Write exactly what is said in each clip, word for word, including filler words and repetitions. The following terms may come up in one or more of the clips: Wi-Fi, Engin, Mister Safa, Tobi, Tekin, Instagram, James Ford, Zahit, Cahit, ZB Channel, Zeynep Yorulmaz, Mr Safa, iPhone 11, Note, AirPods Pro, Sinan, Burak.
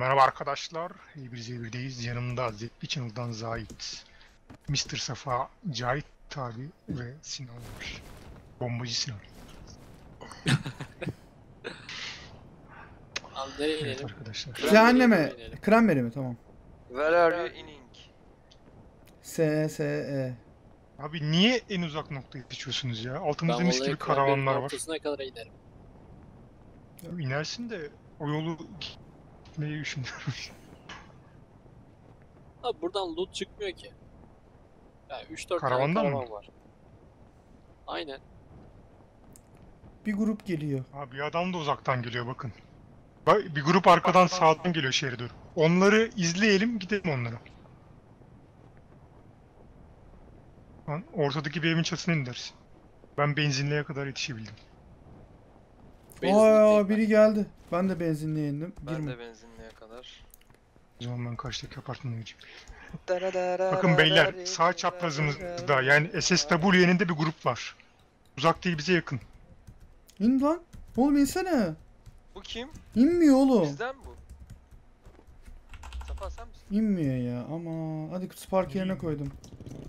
Merhaba arkadaşlar, Z B Channel'deyiz. Yanımda Z B Channel'dan Zahit, Mister Safa, Cahit abi ve Sinan var. Bombacı Sinan. Evet arkadaşlar. Cehenneme, Cranberry mi? Tamam. Where are you inning? S, S, E. Abi niye en uzak noktaya geçiyorsunuz ya? Altımızda mis gibi karavanlar var. Ortasına kadar inerim. Ya inersin de o yolu neyi düşünüyorum? Abi buradan loot çıkmıyor ki. Ya üç dört tane karavan var. Aynen. Bir grup geliyor. Abi bir adam da uzaktan geliyor bakın. Bir grup arkadan sağdan geliyor şehre doğru. Onları izleyelim, gidelim onlara. Ortadaki bir evin çatısına indirsin. Ben benzinliğe kadar yetişebildim. Aa biri ben. geldi. Ben de benzinliğe indim. Ben Girme. de benzinliğe kadar. O zaman ben karşıdaki apartmana geçeyim. Bakın beyler, sağ çaprazımızda yani S S W'nin de bir grup var. Uzak değil, bize yakın. İn lan. Oğlum insene. Bu kim? İnmiyor oğlum. Bizden bu. Safa sen misin? İnmiyor ya ama. Hadi Spark yerine koydum.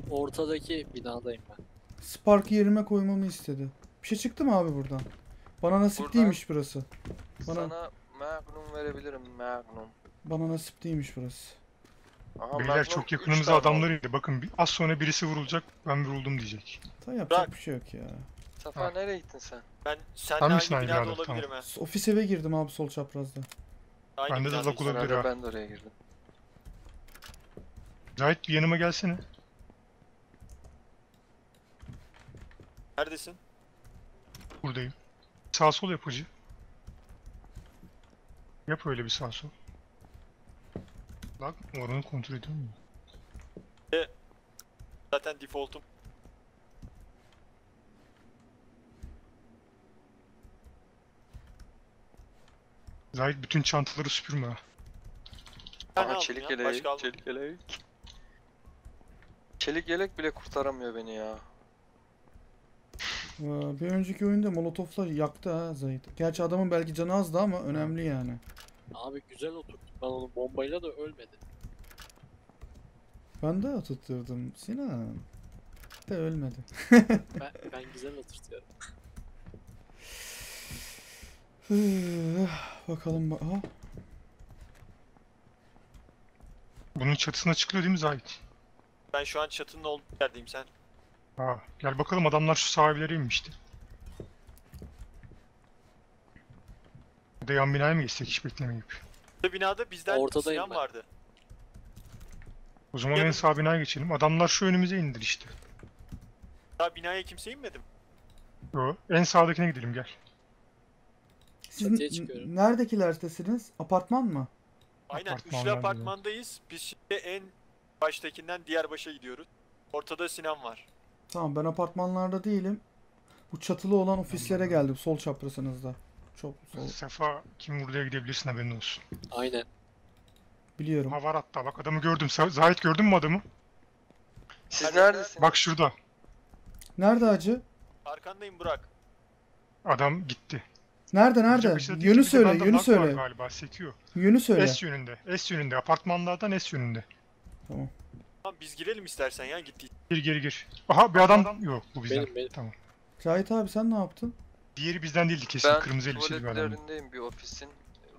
Ortadaki binadayım ben. Spark yerime koymamı istedi. Bir şey çıktı mı abi buradan? Bana nasip buradan değilmiş burası. Bana... Sana Magnum verebilirim, Magnum. Bana nasip değilmiş burası. Aha, beyler çok yakınımıza adamlar indi. Bakın az sonra birisi vurulacak, ben vuruldum diyecek. Tamam, yapacak Bırak. bir şey yok ya. Safa ha. nereye gittin sen? Ben senle aynı binada olabilirim tamam. he. Ofis eve girdim abi, sol çaprazda. Aynı ben de zazak olabilir ha. Ben de oraya girdim. Cahit yanıma gelsene. Neredesin? Buradayım. Sağ sol yapıcı. Yap öyle bir sağ sol. Bak oranı kontrol ediyor mu? E, zaten default'um. Zahit bütün çantaları süpürme ha. Ama çelik yelek, çelik yelek. Çelik yelek bile kurtaramıyor beni ya. Bir önceki oyunda molotoflar yaktı ha Zahit. Gerçi adamın belki canı azdı ama önemli yani. Abi güzel oturttum ben onu, bombayla da ölmedi. Ben de oturtturdum Sinan. De ölmedi. ben, ben güzel oturtuyorum. Bakalım bak. Bunun çatısına çıkılıyor değil mi Zahit? Ben şu an çatının olduğu yerdeyim sen. Ha, gel bakalım adamlar şu sahipleriymişti. Bir de yan binaya mı geçsek hiç beklemeyip? Binada bizden Ortadayım Sinan ben. vardı. O zaman Yarın. en sağ binaya geçelim. Adamlar şu önümüze indir işte. Daha binaya kimse inmedi mi? Yo, en sağdakine gidelim gel. Siz neredekilerdesiniz? Apartman mı? Aynen, üçlü apartmandayız. Biz şimdi en baştakinden diğer başa gidiyoruz. Ortada Sinan var. Tamam, ben apartmanlarda değilim. Bu çatılı olan ofislere geldim. Sol çaprazınızda. Çok sol. Safa kim buraya gidebilirsin, haberin olsun. Aynen. Biliyorum. Ha var hatta, bak adamı gördüm. Zahit gördün mü adamı? Siz Hadi neredesin? Bak şurada. Nerede acı? Arkandayım Burak. Adam gitti. Nerede nerede? Yönü söyle, yönü söyle. Galiba sekiyor. Yönü söyle. S yönünde. S yönünde. Apartmanlardan S yönünde. Tamam. Tamam biz girelim istersen ya, gitti. Gir gir gir. Aha bir adam, adam... yok bu bizden. Benim, benim. Tamam. Cahit abi sen ne yaptın? Diğeri bizden değildi kesin, ben kırmızı elbiseli bir adam. Ben tuvaletlerindeyim bir ofisin.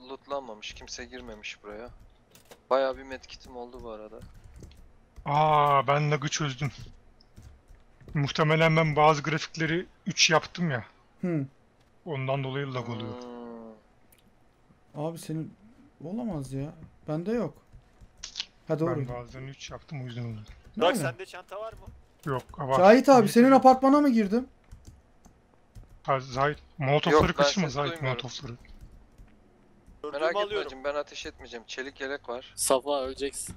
Lootlanmamış, kimse girmemiş buraya. Bayağı bir medkitim oldu bu arada. Aa ben lag'ı çözdüm. Muhtemelen ben bazı grafikleri üç yaptım ya. Hı. Ondan dolayı lag oluyor. Hmm. Abi senin olamaz ya. Bende yok. Ha doğru. Ben bazen üç yaptım o yüzden oldu. Bak sende çanta var mı? Yok. Var. Cahit abi senin apartmana mı girdim? Ha Zahit. Molotofları kaçırma Zahit, molotofları. Merak etme, ben ateş etmeyeceğim. Çelik yelek var. Safa öleceksin.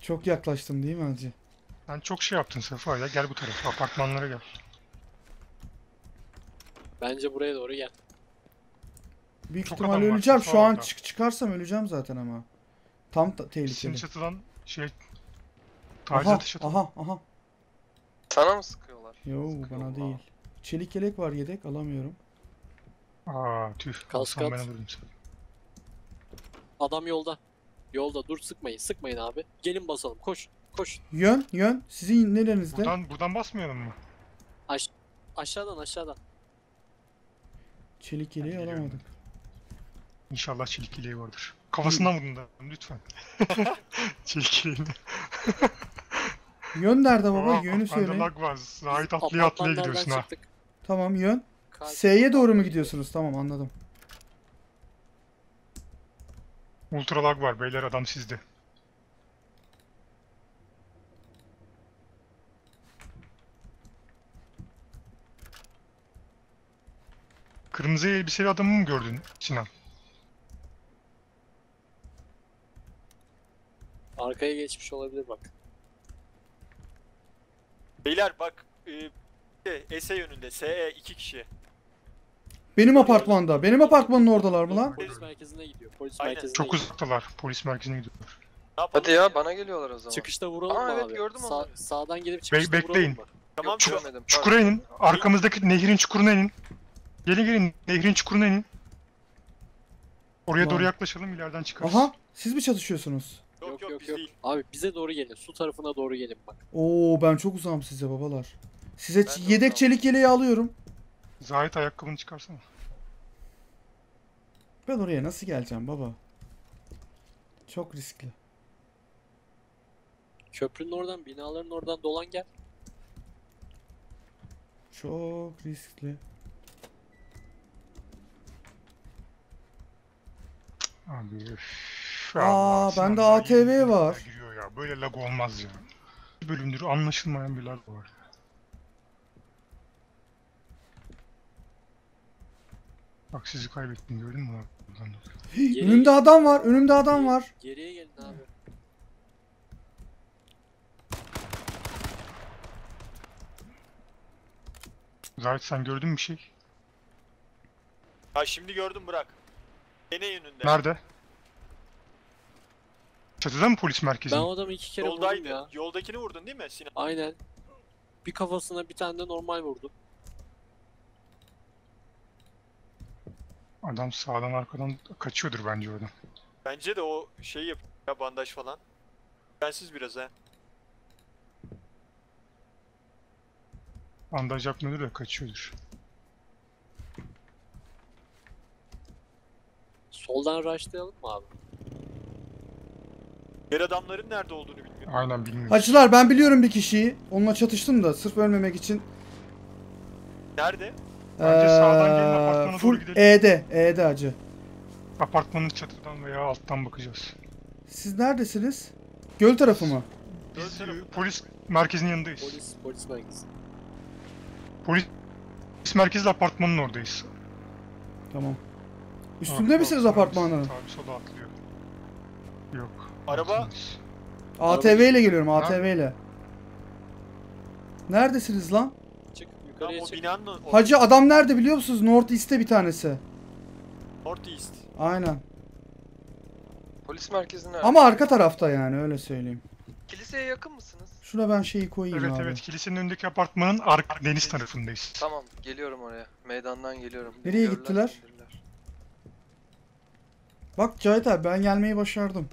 Çok yaklaştım değil mi acı? Sen çok şey yaptın Safa ya. Gel bu tarafa, apartmanlara gel. Bence buraya doğru gel. Büyük çok ihtimal öleceğim. Var, şu an çık çıkarsam öleceğim zaten ama. Tam ta tehlikeli. Şimdi çatılan şey... Aha, aha, aha. Sana mı sıkıyorlar? Yo, Sıkıyor bana Allah. değil. Çelik yelek var yedek, alamıyorum. Aaa tüh. Kaskat. Ben alırım seni. Adam yolda. Yolda dur, sıkmayın sıkmayın abi. Gelin basalım, koş koş. Yön yön sizin nelerinizde? Buradan, buradan basmayalım mı? Aş aşağıdan aşağıdan. Çelik yeleği alamadık. İnşallah çelik yeleği vardır. Kafasından vurun da lütfen. Çelik yeleğini. Yön nerede baba? Oh, yönü söyle. Bende lag var. Zahit atlaya atlaya gidiyorsun ha. Çıktık. Tamam yön. S'ye doğru mu gidiyorsunuz? Tamam anladım. Ultra lag var beyler, adam sizde. Kırmızı elbiseli adamı mı gördün Sinan? Arkaya geçmiş olabilir bak. Beyler bak e, S E yönünde, S E iki kişi. Benim apartmanda, benim apartmanın oradalar mı lan? Polis merkezine gidiyor, polis Aynen. merkezine Çok gidiyor. uzaktalar, polis merkezine gidiyorlar. Hadi ya, bana geliyorlar o zaman. Çıkışta vuralım Aa, mı evet, abi? Gördüm Sa onu. Sağdan gelip çıkışta Be vuralım mı? Tamam, Bekleyin, çukura inin, arkamızdaki nehrin çukuruna inin. Gelin gelin, nehrin çukuruna inin. Oraya tamam. doğru yaklaşalım, ileriden çıkarız. Aha, siz mi çalışıyorsunuz? Yok yok, yok, yok. Abi bize doğru gelin, su tarafına doğru gelin bak. Oo, ben çok uzağım size babalar. Size ben yedek çelik yeleği alıyorum. Zahit ayakkabını çıkarsana. Ben oraya nasıl geleceğim baba? Çok riskli. Köprünün oradan, binaların oradan dolan gel. Çok riskli. Abi Aa, bende A T V var. Giriyor ya. Böyle lag olmaz ya. Bir bölümdür anlaşılmayan bir lag var. Bak sizi kaybettim, gördün mü? Geriye... Önümde adam var, önümde adam geriye, var. Geriye gelin abi. Zahit sen gördün mü bir şey? Ha şimdi gördüm Burak. Ene yönünde. Nerede? Çatıda mı polis merkezi? Ben o adamı iki kere Yoldaydı. vurdum ya. Yoldakini vurdun değil mi Sinan? Aynen. Bir kafasına bir tane de normal vurdum. Adam sağdan arkadan kaçıyordur bence oradan. Bence de o şey yap ya, bandaj falan. Bensiz biraz ha. Bandaj yapmıyordur ya, kaçıyordur. Soldan rushlayalım mı abi? Yer adamların nerede olduğunu bilmiyorum. Aynen bilmiyorum. Açılar, ben biliyorum bir kişiyi. Onunla çatıştım da sırf ölmemek için. Nerede? Bence sağdan gelin, apartmana full doğru gidelim. E'de, E'de acı. Apartmanın çatıdan veya alttan bakacağız. Siz neredesiniz? Göl tarafı mı? Biz tarafı. Polis merkezinin yanındayız. Polis, polis merkezi. Polis, polis merkezli apartmanın oradayız. Tamam. Üstünde misiniz apartmanın? Tabii, sola atlıyor. Yok. Araba? A T V ile geliyorum, A T V ile. Neredesiniz lan? O... Hacı adam nerede biliyor musunuz? North East'te bir tanesi. North East. Aynen. Polis merkezine. Ama arka tarafta yani, öyle söyleyeyim. Kiliseye yakın mısınız? Şuna ben şeyi koyayım evet, abi. Evet evet, kilisenin önündeki apartmanın arka deniz, deniz tarafındayız. Tamam geliyorum oraya. Meydandan geliyorum. Nereye Görürler, gittiler? Gelirler. Bak Cahit abi ben gelmeyi başardım.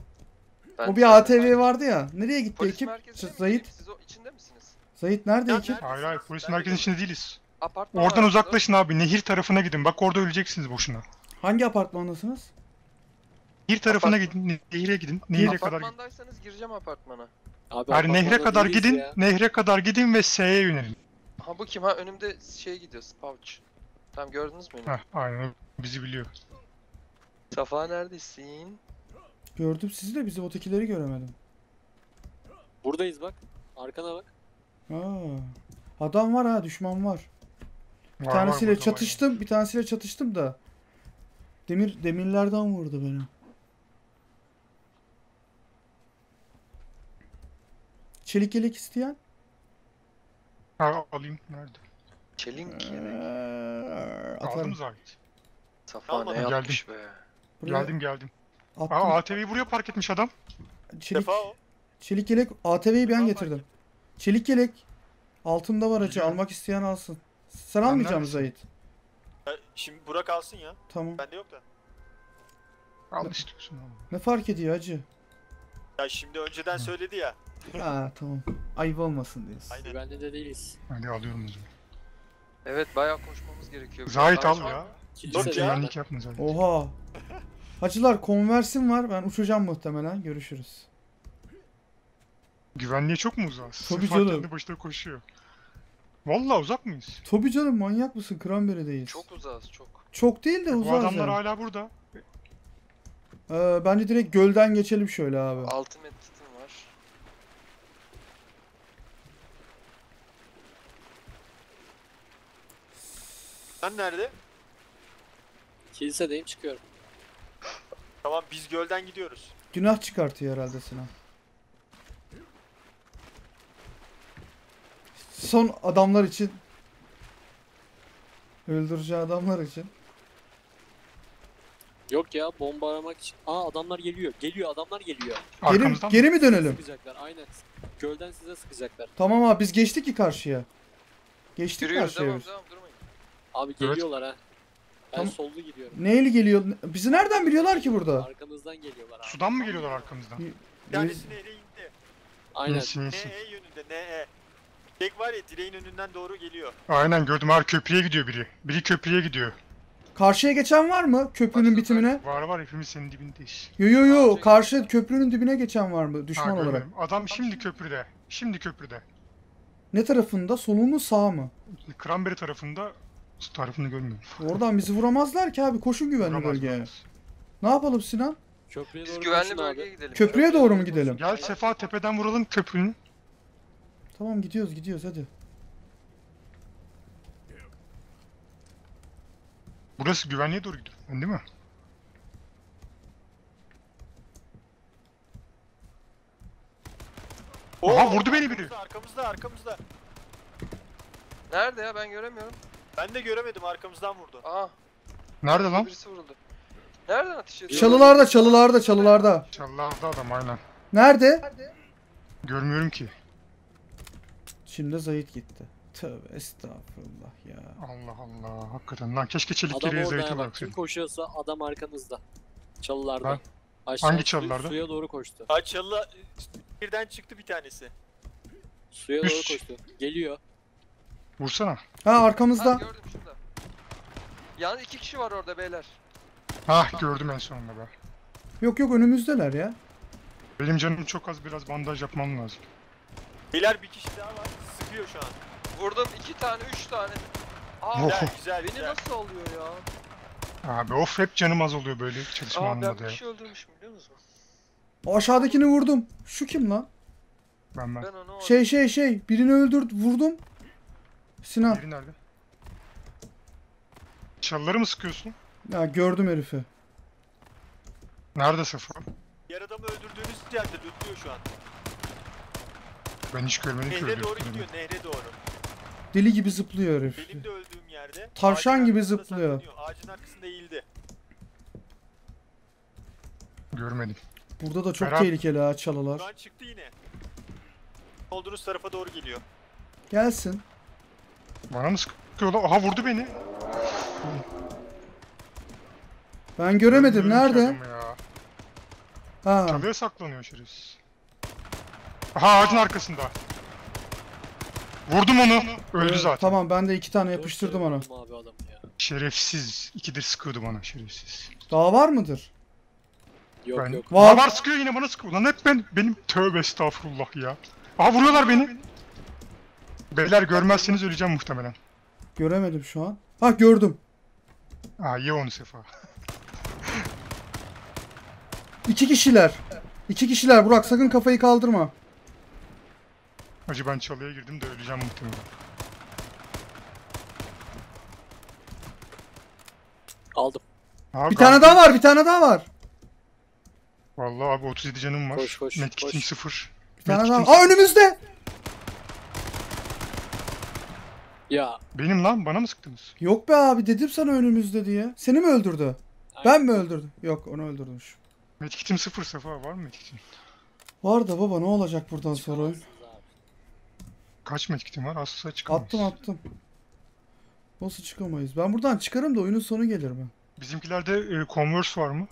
Ben o bir A T V ben... vardı ya. Nereye gitti polis ekip? Zahit. Siz o içinde misiniz? Zahit nerede ekip? Hayır hayır, polis merkezinin içinde değiliz. Apartman Oradan var, uzaklaşın doğru. abi, nehir tarafına gidin. Bak orada öleceksiniz boşuna. Hangi apartmandasınız? Nehir tarafına Apartman. gidin, nehire gidin. Nehire kadar apartmandaysanız gireceğim apartmana. Abi, hayır nehre kadar gidin, ya. nehre kadar gidin ve S'ye yönelin. Ha bu kim ha? Önümde şey gidiyor, Pouch. Tamam gördünüz mü onu? Heh, aynen bizi biliyor. Safa neredesin? Gördüm sizi de, bizi otekileri göremedim. Buradayız bak, arkana bak. Aa, adam var ha, düşman var. Bir var, tanesiyle var, çatıştım, var. bir tanesiyle çatıştım da demir demirlerden vurdu beni. Çelik yelek isteyen? Ha, alayım nerede? Çelik yelek. Aldım Zahit. Safa ne yapmış be. Buraya... Geldim geldim. Attım. Aa, A T V'yi buraya park etmiş adam. Çelik, çelik yelek A T V'yi ben getirdim. Çelik yelek altında var acı, almak isteyen alsın. Sen almayacağım Zahit. Şimdi Burak alsın ya. Tamam. Bende yok da. Al istiyorsun oğlum. Ne fark ediyor hacı? Ya şimdi önceden ha. söyledi ya. Ha tamam. Ayıp olmasın diyorsun. Aynen. Bende de değiliz. Hadi alıyorum o zaman. Evet bayağı koşmamız gerekiyor. Zahit al ya. Dur ya. Oha. Hacılar konversim var. Ben uçacağım muhtemelen. Görüşürüz. Güvenliğe çok mu uzağız? Tobi Sefa canım. Kendi başına koşuyor. Vallahi uzak mıyız? Tobi canım manyak mısın? Kranbere'deyiz. Çok uzağız çok. Çok değil de e, uzağız. Bu adamlar yani. Hala burada. Ee, bence direkt gölden geçelim şöyle abi. Altı metritim var. Sen nerede? Kilisedeyim çıkıyorum. Tamam biz gölden gidiyoruz. Günah çıkartıyor herhalde Sinan. Son adamlar için. Öldüreceği adamlar için. Yok ya bomba aramak için. Aa adamlar geliyor. Geliyor adamlar geliyor. Geri, geri mi dönelim? Sıkacaklar aynen. Gölden size sıkacaklar. Tamam abi biz geçtik ki karşıya. Geçtik Yürüyoruz, karşıya. Tamam, tamam, durmayın. Abi geliyorlar evet. ha. Ben tamam. sollu gidiyorum. Neyle geliyor? Bizi nereden biliyorlar ki burada? Arkamızdan geliyorlar abi. Sudan mı geliyorlar arkamızdan? Tanesi nereye indi? Aynen. N E yönünde N E. Tek var ya direğin önünden doğru geliyor. Aynen gördüm abi köprüye gidiyor biri. Biri köprüye gidiyor. Karşıya geçen var mı köprünün Başka bitimine? Var var hepimiz senin dibindeyiz. Yo yo yo karşı köprünün dibine geçen var mı düşman ha, olarak? Adam şimdi köprüde. Şimdi köprüde. Ne tarafında? Solu mu sağ mı? Kranberry tarafında. Su tarafını görmüyorum. Oradan bizi vuramazlar ki abi koşun güvenli Vuramaz bölgeye. Vuramaz. Ne yapalım Sinan? Köprüye doğru Biz güvenli bölgeye abi. gidelim. Köprüye Köprü doğru mu gidelim? Gel Sefa tepeden vuralım köprünün. Tamam gidiyoruz gidiyoruz hadi. Burası güvenliğe doğru gidiyor değil mi? Oo, Aha vurdu beni biri. Arkamızda arkamızda. Nerede ya ben göremiyorum. Ben de göremedim arkamızdan vurdu. Aa. Nerede lan? Birisi vuruldu. Nereden ateş ediyor? Çalılarda çalılarda çalılarda. Çalılarda adam aynen. Nerede? Nerede? Görmüyorum ki. Şimdi Zahit gitti. Tövbe estağfurullah ya. Allah Allah hakikaten lan keşke çelikleri Zahit'e bıraksaydım. Kim koşuyorsa adam arkanızda. Çalılarda. Ha? Aşağı Hangi çalılarda? Suya doğru koştu. Ha çalı birden çıktı bir tanesi. Suya Üş. doğru koştu. Geliyor. Vursana. Ha arkamızda. Ha, gördüm şurada. Yani iki kişi var orada beyler. Hah gördüm en sonunda ben. Yok yok önümüzdeler ya. Benim canım çok az biraz bandaj yapmam lazım. Beyler bir kişi daha var sıkıyor şu an. Vurdum iki tane üç tane. Aa oh. güzel, güzel beni güzel. Nasıl oluyor ya? Abi of hep canım az oluyor böyle çalışma Aa, anında ben bir kişi öldürmüşüm biliyor musun? O aşağıdakini vurdum. Şu kim lan? Ben ben. ben şey şey şey birini öldürdü vurdum. Sinan. Biri nerede? Çalıları mı sıkıyorsun? Ya gördüm herifi. Nerede Safa? Yer adamı öldürdüğünüz yerde dötüyor şu an. Ben hiç görmedim ki. Nehre doğru gidiyor, nehre doğru. Deli gibi zıplıyor herif. Benim de öldüğüm yerde. Tavşan gibi zıplıyor. Ağacın arkasında eğildi. Görmedim. Burada da çok Ferhat. tehlikeli ha çalılar. Şu an çıktı yine. Olduğunuz tarafa doğru geliyor. Gelsin. Bana mı sıkıyor lan? Aha vurdu beni. Ben göremedim. Nerede? Ha. Çalıya saklanıyor şerefsiz. Aha ağacın arkasında. Vurdum onu. Öldü evet, zaten. Tamam ben de iki tane yapıştırdım ona. Şerefsiz. İkidir sıkıyordu bana şerefsiz. Daha var mıdır? Yok ben... yok. Var. Var sıkıyor yine bana sıkıyor. Lan hep ben. Benim tövbe estağfurullah ya. Aha vuruyorlar beni. Beyler görmezseniz öleceğim muhtemelen. Göremedim şu an. Ha gördüm. Aa ye onu Sefa. İki kişiler. İki kişiler Burak sakın kafayı kaldırma. Hacı ben çalıya girdim de öleceğim muhtemelen. Aldım. Aa, bir tane daha var bir tane daha var. Vallahi abi otuz yedi canım var. Koş koş. Medkit'in sıfır. Bir tane daha. Aa önümüzde. Ya. Benim lan bana mı sıktınız? Yok be abi dedim sana önümüzde diye. Seni mi öldürdü? Aynen. Ben mi öldürdüm? Yok onu öldürdümüş. Medkit'im sıfır Sefa var mı medkit'im? Var da baba ne olacak buradan sonra? Kaç medkit'im var? Asla çıkamayız. Attım attım. Nasıl çıkamayız? Ben buradan çıkarım da oyunun sonu gelir mi? Bizimkilerde e, Converse var mı?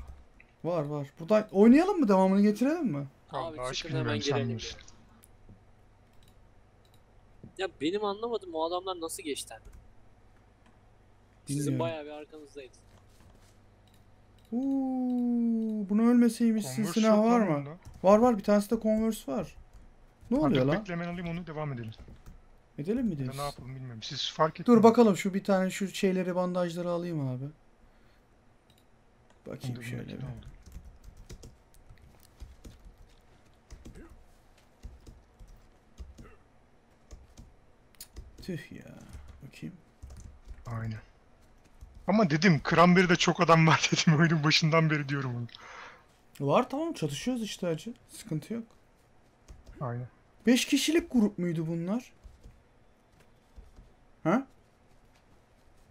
Var var. Buradan oynayalım mı? Devamını getirelim mi? Abi çıkın hemen gelelim. Ya benim anlamadım o adamlar nasıl geçti. Sizin bayağı bir arkanızdayız. Uuu, buna ölmeseymiş. Silah var mı? Onda. Var var, bir tanesi de Converse var. Ne oluyor lan? Bekle, ben alayım onu, devam edelim. Edelim mi diyorsun? Ne yapalım bilmiyorum. Siz fark ettiniz. Dur bakalım, şu bir tane şu şeyleri, bandajları alayım abi. Bakayım Ondan şöyle. Bir. Tüh ya. Bakayım. Aynen. Ama dedim Cranberry'de çok adam var dedim oyunun başından beri diyorum onu. Var, tamam, çatışıyoruz işte acı. Sıkıntı yok. Aynen. beş kişilik grup muydu bunlar? Ha?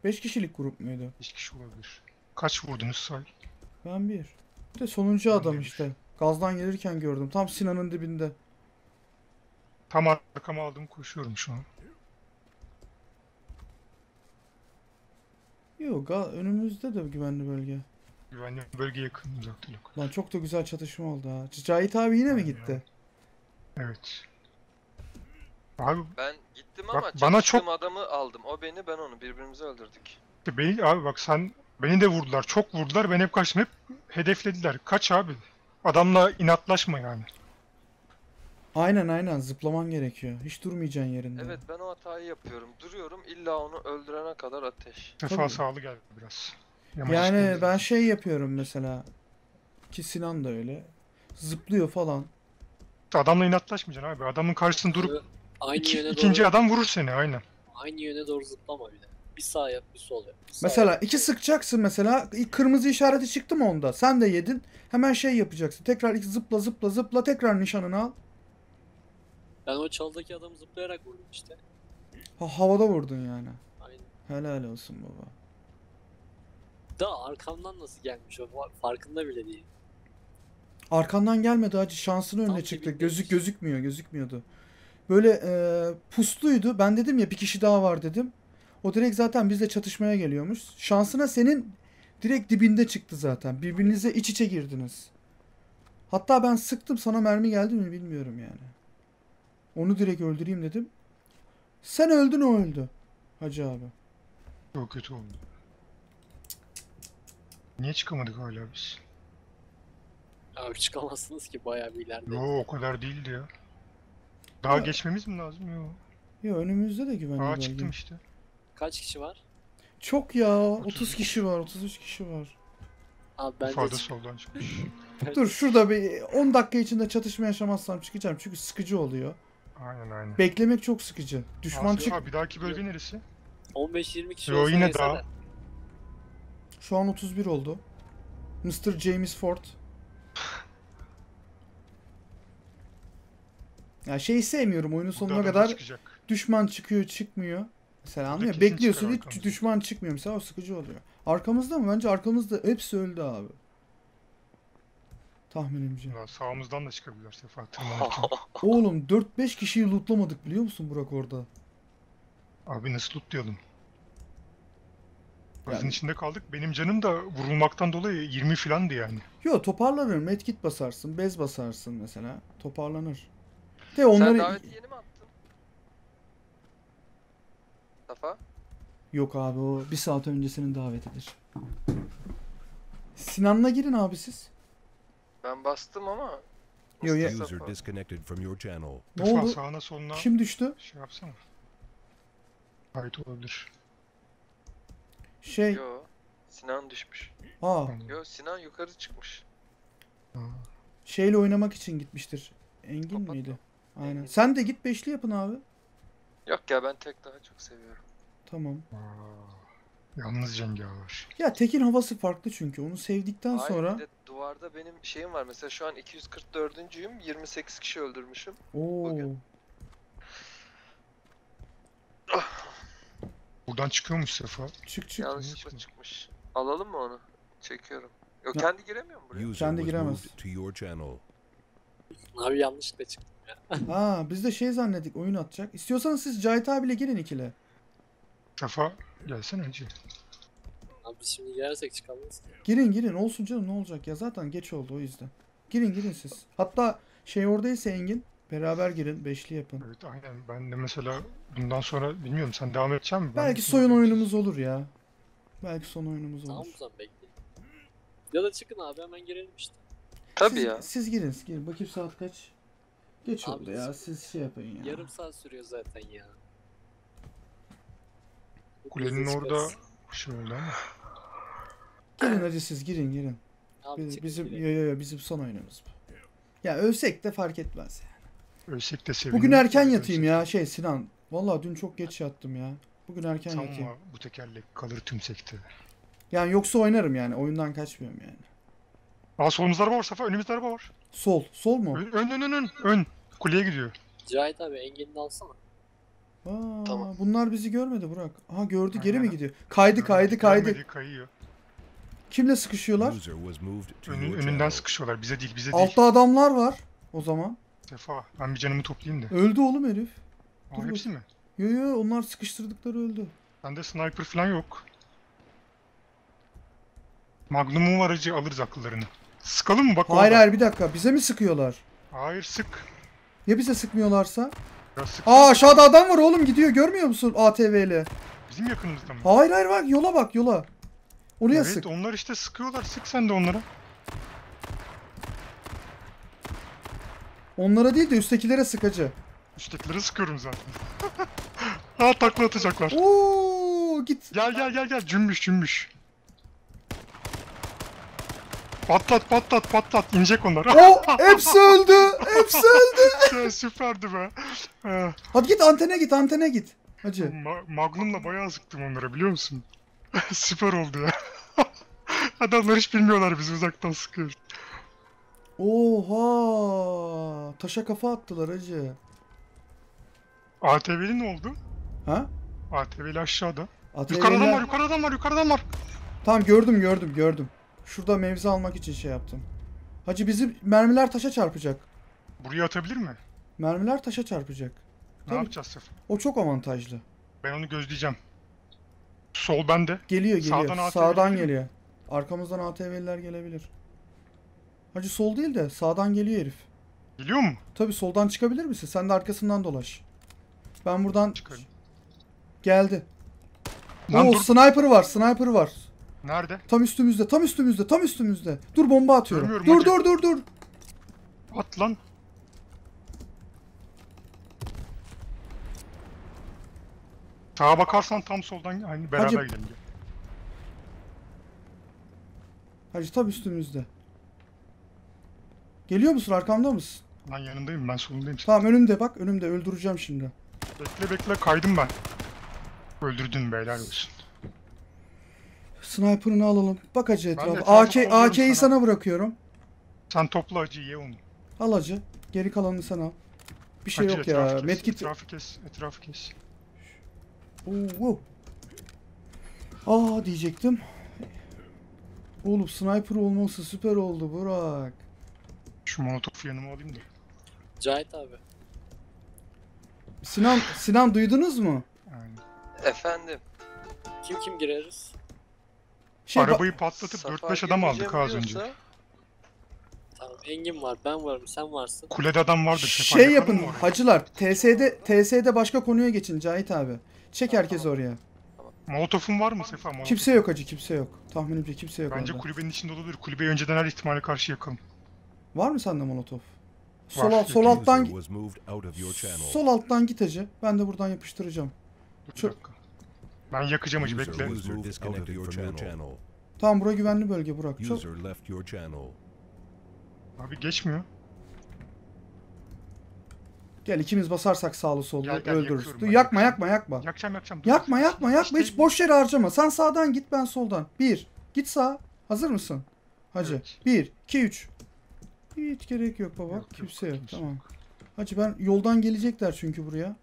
beş kişilik grup muydu? beş kişi olabilir. Kaç vurdunuz say? Ben bir. Bir de sonuncu ben adam demiş. İşte. Gazdan gelirken gördüm. Tam Sinan'ın dibinde. Tam arkama aldım, koşuyorum şu an. Yok, önümüzde de güvenli bölge. Güvenli bölge yakın, uzakta yok. Lan çok da güzel çatışma oldu ha. Cahit abi yine yani mi gitti? Ya. Evet. Abi ben gittim ama bak, bana çok adamı aldım. O beni, ben onu, birbirimizi öldürdük. Beni abi bak, sen beni de vurdular, çok vurdular. Ben hep kaçtım, hep hedeflediler. Kaç abi. Adamla inatlaşma yani. Aynen aynen, zıplaman gerekiyor. Hiç durmayacaksın yerinde. Evet, ben o hatayı yapıyorum. Duruyorum, illa onu öldürene kadar ateş. Sefa sağlı geldi biraz. Yamaç yani ben şey yapıyorum mesela. Ki Sinan da öyle. Zıplıyor falan. Adamla inatlaşmayacaksın abi. Adamın karşısında durup aynı iki, yöne ikinci doğru, adam vurur seni aynen. Aynı yöne doğru zıplama bile. Bir sağ yap, bir sol yap. Bir mesela yap. İki sıkacaksın mesela. Kırmızı işareti çıktı mı onda? Sen de yedin. Hemen şey yapacaksın. Tekrar iki zıpla zıpla zıpla. Tekrar nişanını al. Ben o çaldaki adamı zıplayarak vurdum işte. Ha, havada vurdun yani. Aynen. Helal olsun baba. Da arkamdan nasıl gelmiş o, farkında bile değil. Arkandan gelmedi hacı, şansını önüne tam çıktı. Gözük gözükmüyor, gözükmüyordu. Böyle e, pusluydu. Ben dedim ya bir kişi daha var dedim. O direkt zaten bizle çatışmaya geliyormuş. Şansına senin direkt dibinde çıktı zaten. Birbirinize iç içe girdiniz. Hatta ben sıktım, sana mermi geldi mi bilmiyorum yani. Onu direkt öldüreyim dedim. Sen öldün, o öldü. Hacı abi. Çok kötü oldu. Niye çıkamadık hala biz? Abi çıkamazsınız ki, bayağı bir ileride. Yo, o kadar değildi ya. Daha ya, geçmemiz mi lazım? Yo. Yo, önümüzde de güvenli. Aa, çıktım işte. Kaç kişi var? Çok ya. otuz, otuz kişi var. otuz üç kişi var. Abi ben Fada de soldan çıkmış. Dur şurada bir on dakika içinde çatışma yaşamazsam çıkacağım. Çünkü sıkıcı oluyor. Aynen aynen. Beklemek çok sıkıcı. Düşman Asya çık. Abi, bir dahaki bölge neresi? on beş yirmi kişi. Yo, yine daha. De. Şu an otuz bir oldu. Mister James Ford. Ya şeyi sevmiyorum. Oyunun sonuna kadar çıkacak. Düşman çıkıyor, çıkmıyor. Mesela anlıyor. Bekliyorsun, hiç arkamızda düşman çıkmıyor. Mesela o sıkıcı oluyor. Arkamızda mı? Bence arkamızda hepsi öldü abi. Tahminimce. Ya sağımızdan da çıkabilir Sefa. Oğlum dört beş kişiyi lootlamadık biliyor musun Burak orada? Abi nasıl lootlayalım? Gözün yani içinde kaldık. Benim canım da vurulmaktan dolayı yirmi filandı yani. Yo, toparlanır. Medkit basarsın, bez basarsın mesela. Toparlanır. De onları... Sen daveti yeni mi attın? Safa? Yok abi, o bir saat öncesinin davetidir. Sinan'la girin abi siz. Ben bastım ama. Yo, ya. Ne oldu? Sağına, soluna... Kim düştü? Şey yapsana. Haydi olabilir. Şey. Yo, Sinan düşmüş. Aa. Yo, Sinan yukarı çıkmış. Aa. Şeyle oynamak için gitmiştir. Engin Kapat miydi? Mı? Aynen. Engin. Sen de git, beşli yapın abi. Yok ya, ben tek daha çok seviyorum. Tamam. Aa, yalnız cengaver. Ya Tekin havası farklı çünkü. Onu sevdikten Aynen sonra. Aynen, duvarda benim şeyim var. Mesela şu an iki yüz kırk dördüncüyüm. yirmi sekiz kişi öldürmüşüm. Oo. Buradan çıkıyormuş Sefa. Çık çık. Yanlışlıkla çıkmış. Alalım mı onu? Çekiyorum. Yok, kendi giremiyor mu buraya? Kendi giremez. Abi yanlışlıkla çıktım ya. Ha, biz de şey zannettik, oyun atacak. İstiyorsanız siz Cahit abiyle gelin ikile. Sefa gelsene önce. Abi biz şimdi girersek çıkamayız. Girin girin olsun canım, ne olacak ya, zaten geç oldu o yüzden. Girin girin siz. Hatta şey oradaysa Engin beraber girin, beşli yapın. Evet aynen, ben de mesela bundan sonra bilmiyorum, sen devam edecek misin? Belki son oyunumuz olur ya. Belki son oyunumuz olur. Tamam sen bekle. Ya da çıkın abi, hemen girelim işte. Tabii siz, ya. Siz girin, siz girin. Bakayım saat kaç? Geç abi oldu ya, siz şey yapın ya. Yarım saat sürüyor zaten ya. Kulenin orada şöyle. Gelin hadi siz girin girin. Abi, Biz, bizim yo, yo, yo, bizim son oyunumuz bu. Ya ölsek de fark etmez yani. Ölsek de sevinirim. Bugün erken yatayım ölsek. Ya şey Sinan. Vallahi dün çok geç yattım ya. Bugün erken tamam, yatayım. Tamam bu tekerlek kalır tümsekte. Yani yoksa oynarım yani. Oyundan kaçmıyorum yani. Aa solumuzda araba var Safa. Önümüzde araba var. Sol. Sol mu? Ön ön ön ön. Ön. Kuleye gidiyor. Cahit abi Engin'i alsana. Aa, tamam. Bunlar bizi görmedi Burak. Aha gördü, geri mi gidiyor? Kaydı kaydı kaydı. Görmedi, kayıyor. Kimle sıkışıyorlar? Önün, önünden sıkışıyorlar. Bize değil, bize değil. Altta adamlar var o zaman. Sefa ben bir canımı toplayayım da. Öldü oğlum herif. Aa, hepsi mi? Yo yo onlar sıkıştırdıkları öldü. Bende sniper falan yok. Magnum'un var acı, alırız akıllarını. Sıkalım mı bak? Hayır orada. Hayır bir dakika, bize mi sıkıyorlar? Hayır sık. Ya bize sıkmıyorlarsa? Sık. Aa aşağıda adam var oğlum, gidiyor görmüyor musun A T V'li? Bizim yakınımızda mı? Hayır hayır bak yola bak yola. Oraya evet, sık. Evet onlar işte sıkıyorlar, sık sen de onlara. Onlara değil de üsttekilere sık hacı. Üsttekilere sıkıyorum zaten. Aa takla atacaklar. Oo git. Gel gel gel gel cümbüş cümbüş. Patlat patlat patlat, inecek onlar. Oh, hepsi öldü. Hepsi öldü. Süperdi be. Hadi git antene git, antene git. Hacı. Ma Magnum'la bayağı sıktım onlara biliyor musun? Süper oldu ya. Adamlar hiç bilmiyorlar, bizi uzaktan sıkıyor. Oha! Taşa kafa attılar hacı. A T V'li ne oldu? Ha? A T V'li aşağıda. A T V'li... Yukarıdan var, yukarıdan var, yukarıdan var. Tamam gördüm, gördüm, gördüm. Şurada mevzi almak için şey yaptım. Hacı bizim mermiler taşa çarpacak. Buraya atabilir mi? Mermiler taşa çarpacak. Ne Değil yapacağız Sefa? O çok avantajlı. Ben onu gözleyeceğim. Sol bende. Geliyor geliyor. Sağdan, sağdan geliyor. Arkamızdan A T V'liler gelebilir. Hacı sol değil de sağdan geliyor herif. Geliyor mu? Tabi soldan çıkabilir misin? Sen de arkasından dolaş. Ben buradan... Çıkarım. Geldi. Lan, Oo dur. Sniper var, sniper var. Nerede? Tam üstümüzde, tam üstümüzde, tam üstümüzde. Dur bomba atıyorum. Görmüyorum dur hacı. dur dur dur. At lan. Sağa bakarsan tam soldan aynı beraber Hacı... gidelim. Hacı tam üstümüzde. Geliyor musun, arkamda mısın? Lan yanındayım, ben solundayım. Tamam önümde bak, önümde öldüreceğim şimdi. Bekle bekle, kaydım ben. Öldürdün beyler olsun. Sniper'ını alalım. Bak hacı etrafı. A K'yi sana bırakıyorum. Sen topla hacı, ye onu. Al hacı. Geri kalanını sen al. Bir şey hacı, yok ya. Kes, Medkit... Etrafı kes. Etrafı kes. Oo. Aa diyecektim. Oğlum sniper olması süper oldu Burak. Şu molotofu yanıma alayım da. Cahit abi. Sinan, Sinan duydunuz mu? Aynen. Efendim. Kim kim gireriz? Şey, arabayı patlatıp dört beş adam aldık az önce. Tamam Engin var, ben varım, sen varsın. Kulede adam vardır. Şey yapın hacılar, T S'de T S'de başka konuya geçin Cahit abi. Çek tamam, herkes tamam. oraya. Tamam. Molotof'un var mı Sefa? Molotofun. Kimse yok hacı, kimse yok. Tahminimce kimse yok. Bence orada. Kulübenin içinde olabilir. Kulübeyi önceden her ihtimale karşı yakalım. Var mı sende molotof? Sol, al, sol alttan Sol alttan git hacı. Ben de buradan yapıştıracağım. Dur, ben yakacağım hacı, bekle. Tamam bura güvenli bölge Burak. Çok... Abi geçmiyor. Gel ikimiz basarsak sağlı sollu öldürürüz. Dur, yakma yakma yakma. Yakacağım yakacağım. Dur, yakma yakma yakma hiç boş yere harcama. Sen sağdan git ben soldan. Bir. Git sağa. Hazır mısın? Hacı. Evet. Bir. iki üç. Hiç gerek yok baba. Yok, kimse yok. yok. Tamam. Hacı ben yoldan gelecekler çünkü buraya.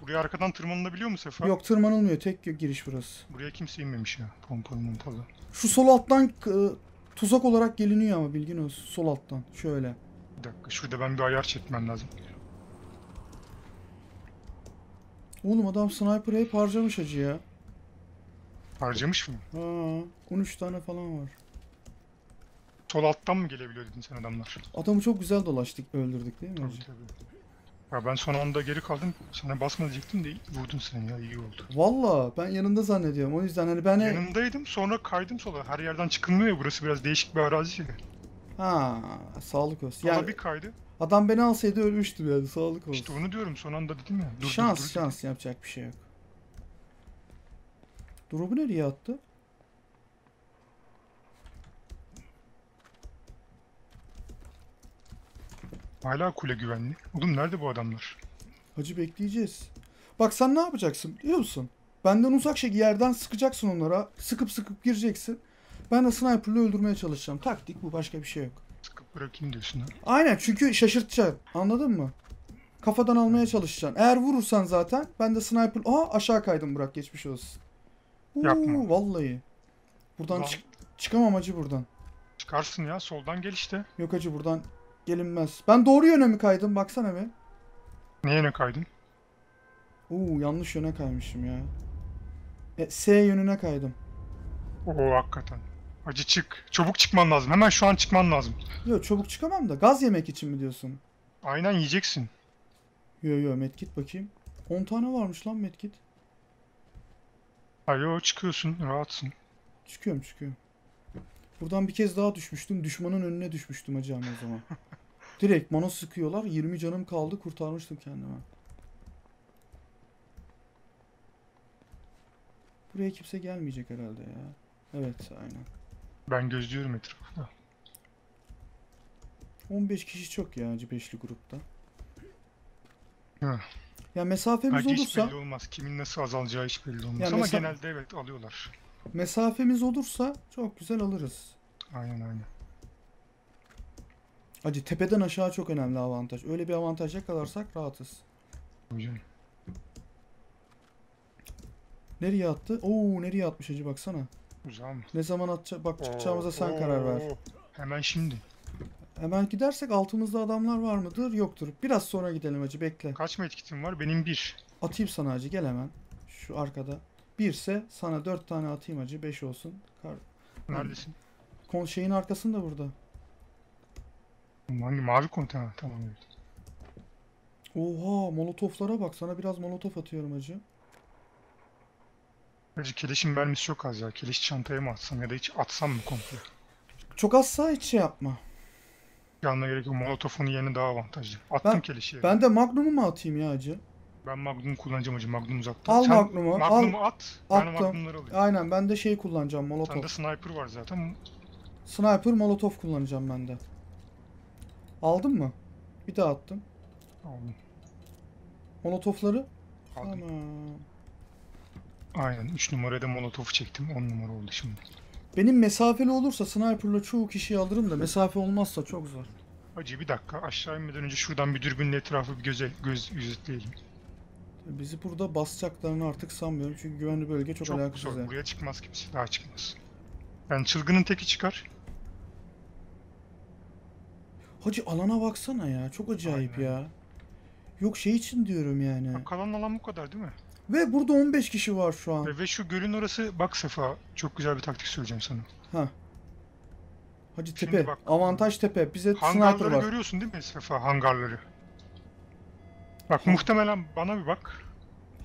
Buraya arkadan tırmanılabiliyor mu Sefa? Yok tırmanılmıyor. Tek giriş burası. Buraya kimse inmemiş ya. Pompalı pompalı. Şu sol alttan ıı, tuzak olarak geliniyor ama bilgin olsun. Sol alttan. Şöyle. Bir dakika. Şurada ben bir ayar çekmem lazım. Oğlum adam sniper'ı hep harcamış hacı ya. Harcamış mı? Haa. on üç tane falan var. Sol alttan mı gelebiliyor dedin sen adamlar? Adamı çok güzel dolaştık, öldürdük değil mi? Tabii tabii. Ya ben son anda geri kaldım. Sana basma diyecektim de vurdun sen ya, iyi oldu. Valla ben yanında zannediyorum. O yüzden hani ben... Yanındaydım sonra kaydım sola. Her yerden çıkılmıyor ya, burası biraz değişik bir arazi. Ha, sağlık olsun. Sola yani, bir kaydı. Adam beni alsaydı ölmüştüm yani, sağlık olsun. İşte onu diyorum, son anda dedim ya. Dur, şans dur, dur, şans dur. Yapacak bir şey yok. Drop'u nereye attı? Hala kule güvenli. Oğlum nerede bu adamlar? Hacı bekleyeceğiz. Bak sen ne yapacaksın biliyor musun? Benden uzak şey, yerden sıkacaksın onlara. Sıkıp sıkıp gireceksin. Ben de sniper'la öldürmeye çalışacağım. Taktik bu, başka bir şey yok. Sıkıp bırakayım diyorsun ha? Aynen, çünkü şaşırtacaksın. Anladın mı? Kafadan almaya çalışacaksın. Eğer vurursan zaten ben de sniper... Aa aşağı kaydım Burak, geçmiş olsun. Oo, yapma. Vallahi. Buradan çık çıkamam hacı buradan. Çıkarsın ya, soldan gel işte. Yok hacı buradan... Gelinmez. Ben doğru yöne mi kaydım? Baksana bir. Ne yöne kaydın? Uuu yanlış yöne kaymışım ya. E, S yönüne kaydım. Oo hakikaten. Acı çık. Çabuk çıkman lazım. Hemen şu an çıkman lazım. Yok çabuk çıkamam da. Gaz yemek için mi diyorsun? Aynen, yiyeceksin. Yo yo medkit bakayım. on tane varmış lan medkit. Ayo çıkıyorsun. Rahatsın. Çıkıyorum çıkıyorum. Buradan bir kez daha düşmüştüm. Düşmanın önüne düşmüştüm hacım o zaman. Direkt bana sıkıyorlar. yirmi canım kaldı. Kurtarmıştım kendime. Buraya kimse gelmeyecek herhalde ya. Evet aynen. Ben gözlüyorum etrafta. on beş kişi çok ya hacı beşli grupta. Heh. Ya mesafemiz belki olursa... hiç belli olmaz. Kimin nasıl azalacağı hiç belli olmaz. Ya ama mesaf... genelde evet alıyorlar. Mesafemiz olursa çok güzel alırız. Aynen aynen. Hacı tepeden aşağı çok önemli avantaj. Öyle bir avantaj yakalarsak rahatız. Hocam. Nereye attı? Oo nereye atmış hacı baksana. Uzağa mı? Ne zaman atacağız? Bak çıkacağımıza oo, sen oo. karar ver. Hemen şimdi. Hemen gidersek altımızda adamlar var mıdır? Yoktur. Biraz sonra gidelim hacı, bekle. Kaç medkitim var? Benim bir. Atayım sana hacı, gel hemen. Şu arkada. Birse sana dört tane atayım hacı, beş olsun. Kar... Neredesin? Kon şeyin arkasında burada. Hangi mavi konteyner? Tamam. Oha molotoflara bak, sana biraz molotof atıyorum hacı. Hacı keleşin vermesi çok az ya, keleş çantaya mı atsam ya da hiç atsam mı komple? Çok azsa hiç şey yapma. Yanına gerek yok, molotofun yerine daha avantajlı. Attım ben, keleşi yerine. Ben de magnumu mu atayım ya hacı? Ben Magnum kullanacağım hacı. Magnum uzaktan. Al Magnum'u. Magnum'u at. Attım. Ben Magnum'ları alayım. Aynen. Ben de şey kullanacağım. Molotov. Sende sniper var zaten. Sniper molotov kullanacağım ben de. Aldın mı? Bir daha attım. Aldım. Molotofları. Aldım. Ana. Aynen. üç numarada molotofu çektim. on numara oldu şimdi. Benim mesafeli olursa sniper'la çoğu kişiyi alırım da mesafe olmazsa çok zor. Hacı bir dakika. Aşağı inmeden önce şuradan bir dürbünle etrafı bir göze, göz gözetleyelim. Bizi burada basacaklarını artık sanmıyorum çünkü güvenli bölge çok, çok alakasız. Çok zor. Yani. Buraya çıkmaz kimse, daha çıkmaz. Yani çılgının teki çıkar. Hacı alana baksana ya, çok acayip aynen ya. Yok şey için diyorum yani. Ya, kalan alan bu kadar değil mi? Ve burada on beş kişi var şu an. Ve, ve şu gölün orası bak Safa, çok güzel bir taktik söyleyeceğim sana. Ha. Hacı tepe, bak, avantaj tepe. Bize hangarları var. Görüyorsun değil mi Safa, hangarları? Bak muhtemelen bana bir bak.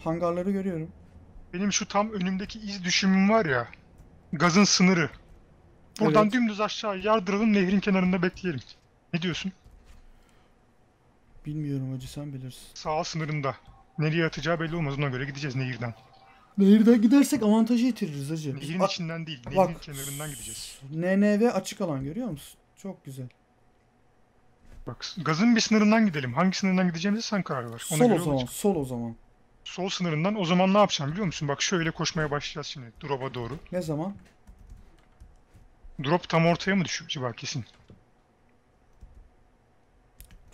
Hangarları görüyorum. Benim şu tam önümdeki iz düşümüm var ya. Gazın sınırı. Buradan evet. Dümdüz aşağı yardıralım, nehrin kenarında bekleyelim. Ne diyorsun? Bilmiyorum hacı, sen bilirsin. Sağ sınırında. Nereye atacağı belli olmaz, ona göre gideceğiz nehirden. Nehirden gidersek avantajı yitiririz hacı. Nehirin bak, içinden değil, nehrin bak, kenarından gideceğiz. N N V açık alan görüyor musun? Çok güzel. Bak gazın bir sınırından gidelim. Hangi sınırından gideceğimize sen karar ver. Ona sol göre o zaman. Olacak. Sol o zaman. Sol sınırından o zaman ne yapacağım biliyor musun? Bak şöyle koşmaya başlayacağız şimdi. Drop'a doğru. Ne zaman? Drop tam ortaya mı düşüyor? Bak kesin.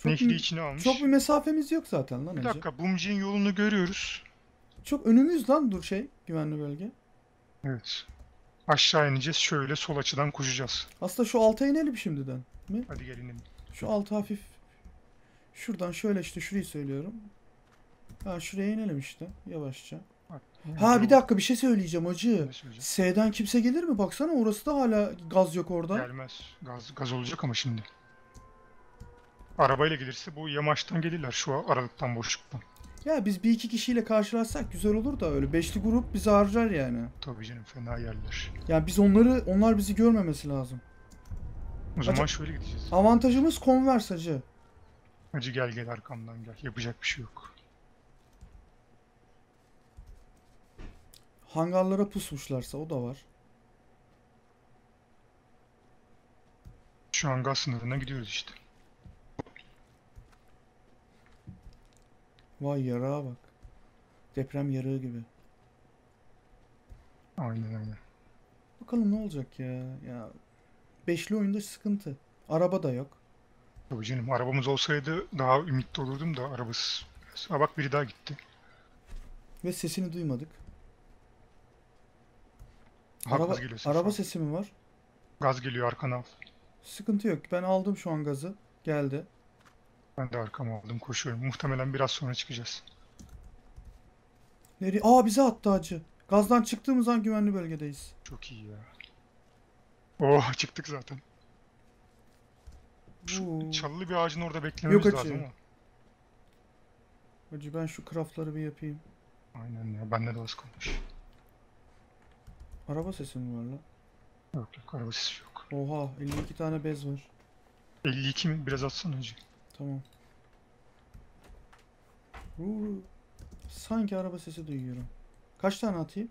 Çok Nehri bir, içine almış. Çok bir mesafemiz yok zaten lan. Bir dakika. Bumcin yolunu görüyoruz. Çok önümüz lan dur şey. Güvenli bölge. Evet. Aşağı ineceğiz. Şöyle sol açıdan koşacağız. Aslında şu alta inelim şimdiden. Mi? Hadi gel inelim. Şu altı hafif. Şuradan şöyle işte şurayı söylüyorum. Ha şuraya inelim işte yavaşça. Ha bir dakika bir şey söyleyeceğim hacı. S'den kimse gelir mi? Baksana orası da hala gaz yok orada. Gelmez. Gaz, gaz olacak ama şimdi. Arabayla gelirse bu yamaçtan gelirler şu aralıktan, boşluktan. Ya biz bir iki kişiyle karşılaşsak güzel olur da öyle beşli grup bizi harcar yani. Tabii canım, fena yerler. Ya biz onları, onlar bizi görmemesi lazım. O zaman hacı, şöyle gideceğiz. Avantajımız konvers hacı. Hacı gel gel arkamdan gel. Yapacak bir şey yok. Hangarlara pusmuşlarsa o da var. Şu an gaz sınırına gidiyoruz işte. Vay yarağa bak. Deprem yarığı gibi. Aynen aynen. Bakalım ne olacak ya. Ya beşli oyunda sıkıntı. Araba da yok. Tabii canım, arabamız olsaydı daha ümitli olurdum da arabasız. Ha bak biri daha gitti. Ve sesini duymadık. Araba, araba sesi mi var? Gaz geliyor, arkana al. Sıkıntı yok. Ben aldım şu an gazı. Geldi. Ben de arkama aldım, koşuyorum. Muhtemelen biraz sonra çıkacağız. Nereye? Aa bize attı hacı. Gazdan çıktığımız an güvenli bölgedeyiz. Çok iyi ya. Oh çıktık zaten. Şu çalılı bir ağacın orada beklememiz yok, lazım ama. Hacı ben şu craftları bir yapayım. Aynen ya, bende de az kalmış. Araba sesi mi var lan? Yok yok, araba sesi yok. Oha elli iki tane bez var. elli iki mi? Biraz atsana hacı. Tamam. Uuu. Sanki araba sesi duyuyorum. Kaç tane atayım?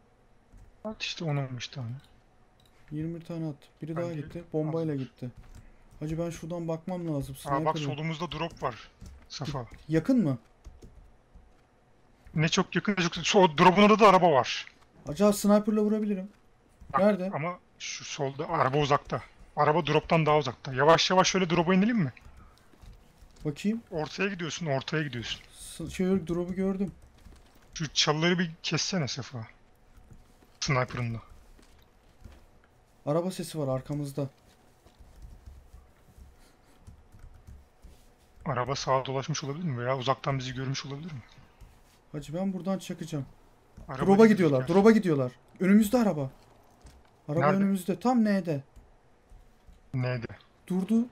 At işte on on beş tane. yirmi tane at. Biri ben daha gitti. Değilim. Bombayla Hazır. gitti. Hacı ben şuradan bakmam lazım. Aa, bak solumuzda drop var. Safa. Yakın mı? Ne çok yakın ne çok. So, drop'un orada da araba var. Hacı sniper'la vurabilirim. Bak, nerede? Ama şu solda araba uzakta. Araba drop'tan daha uzakta. Yavaş yavaş şöyle drop'a inelim mi? Bakayım. Ortaya gidiyorsun, ortaya gidiyorsun. Şöyle drop'u gördüm. Şu çalıları bir kessene Safa. Sniper'ınla. Araba sesi var arkamızda. Araba sağa dolaşmış olabilir mi? Veya uzaktan bizi görmüş olabilir mi? Hacı ben buradan çakacağım. Drop'a gidiyorlar, drop'a gidiyorlar. Önümüzde araba. Araba nerede? Önümüzde, tam N'de. N'de? Durdu.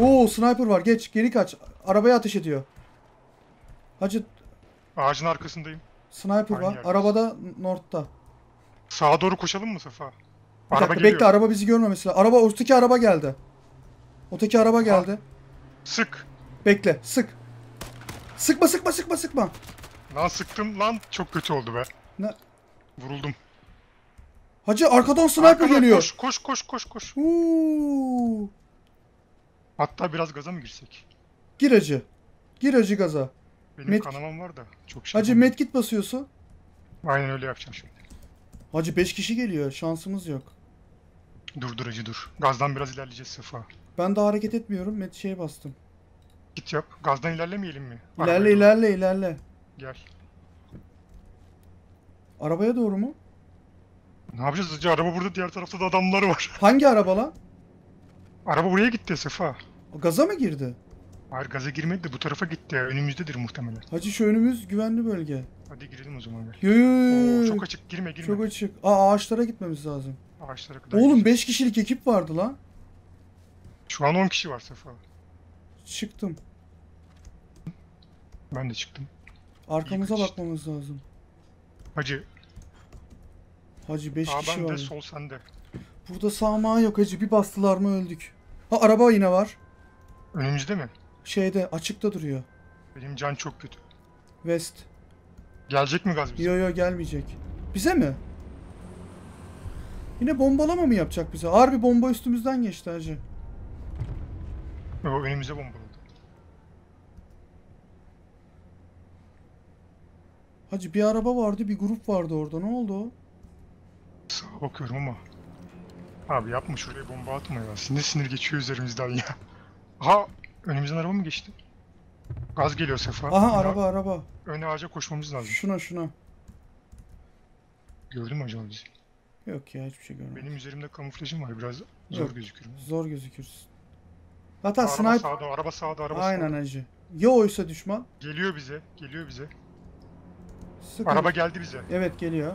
Oo sniper var, geç geri kaç. Arabaya ateş ediyor. Hacı. Ağacın arkasındayım. Sniper aynı var, yerdeyiz. Arabada North'ta. Sağa doğru koşalım mı Safa? Bir araba dakika, bekle araba bizi görmemesi lazım. Araba, ortaki araba geldi. Otaki araba geldi. Ha. Sık. Bekle, sık. Sıkma, sıkma, sıkma, sıkma. Lan sıktım lan, çok kötü oldu be. Ne? Vuruldum. Hacı arkadan sniper arkadan geliyor. Koş, koş, koş, koş, koş. Uuu. Hatta biraz gaza mı girsek? Gir hacı. Gir hacı gaza. Benim Met... kanamam var da çok şey. Hacı medkit basıyorsun. Aynen öyle yapacağım şimdi. Hacı beş kişi geliyor, şansımız yok. Dur dur hacı dur. Gazdan biraz ilerleyeceğiz Safa. Ben daha hareket etmiyorum, med şeye bastım. Git yap. Gazdan ilerlemeyelim mi? İlerle arabaya ilerle doğru. ilerle. Gel. Arabaya doğru mu? Ne yapacağız hacı? Araba burada, diğer tarafta da adamlar var. Hangi araba lan? Araba buraya gitti Safa. O gaza mı girdi? Hayır gaza girmedi de bu tarafa gitti. Önümüzdedir muhtemelen. Hacı şu önümüz güvenli bölge. Hadi girelim o zaman. Yo, yo, yo. Oo, çok açık, girme girme. Çok açık. Aa ağaçlara gitmemiz lazım. Ağaçlara kadar. Oğlum beş kişilik ekip vardı lan. Şu an on kişi var Safa. Çıktım. Ben de çıktım. Arkamıza bakmamız lazım. Hacı. Hacı beş kişi var. Aa ben de, sol sende. Burada sağmağı yok hacı. Bir bastılar mı öldük. Ha araba yine var. Önümüzde mi? Şeyde açıkta duruyor. Benim can çok kötü. West. Gelecek mi gaz bize? Yo yo gelmeyecek. Bize mi? Yine bombalama mı yapacak bize? Ağır bir bomba üstümüzden geçti hacı. Yo önümüze bombaladı. Hacı bir araba vardı, bir grup vardı orada. Ne oldu o? Sağa bakıyorum ama. Abi yapma şuraya bomba atma ya. Sinir sinir geçiyor üzerimizden ya. Aha önümüzden araba mı geçti? Gaz geliyor Safa. Aha araba araba. Öne ağaca koşmamız lazım. Şuna şuna. Gördün mü acaba bizi? Yok ya hiçbir şey görmedim. Benim üzerimde kamuflajım var, biraz zor Yok, gözükürüm. Zor gözükürsün. Zaten araba sniper... sağda, araba sağda, araba Aynen sağda. Aynen hacı. Ya oysa düşman? Geliyor bize, geliyor bize. Sıkın. Araba geldi bize. Evet geliyor.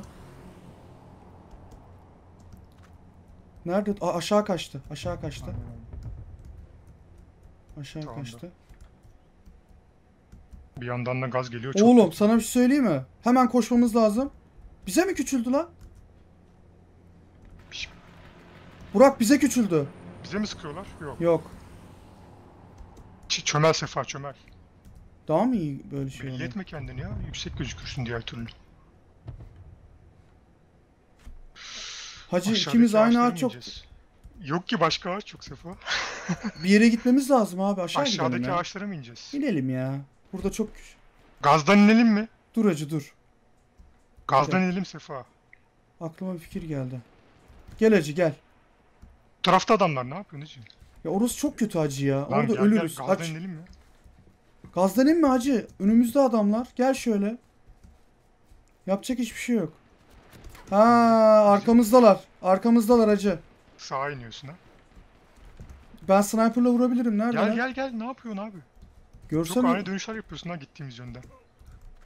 Nerede? Aa, aşağı kaçtı. Aşağı kaçtı. Aşağı tamam kaçtı. Bir yandan da gaz geliyor. Çok oğlum sana bir şey söyleyeyim mi? Hemen koşmamız lazım. Bize mi küçüldü la? Burak bize küçüldü. Bize mi sıkıyorlar? Yok. Yok. Ç çömel Sefa çömel. Daha mı iyi böyle şey? Belli etme kendini ya. Yüksek gözükürsün diğer türlü. Hacı aşağıdaki ikimiz aynı ağaç çok. Yok ki başka ağaç yok Sefa. Bir yere gitmemiz lazım abi. Aşağı aşağıdaki gidelim ya. Ağaçlara mı ineceğiz? İnelim ya. Burada çok... Gazdan inelim mi? Dur hacı dur. Gazdan hadi inelim Sefa. Aklıma bir fikir geldi. Gel hacı gel. Bu tarafta adamlar ne yapıyor hacı? Ya orası çok kötü hacı ya. Lan orada gel, ölürüz. Gel, gazdan hacı inelim mi? Gazdan inme hacı. Önümüzde adamlar. Gel şöyle. Yapacak hiçbir şey yok. Ha arkamızdalar. Arkamızdalar hacı. Sağa iniyorsun ha. Ben sniper'la vurabilirim. Nerede? Gel lan? Gel gel. Ne yapıyorsun abi? Görsene. Çok ani dönüşler yapıyorsun ha gittiğimiz yönden.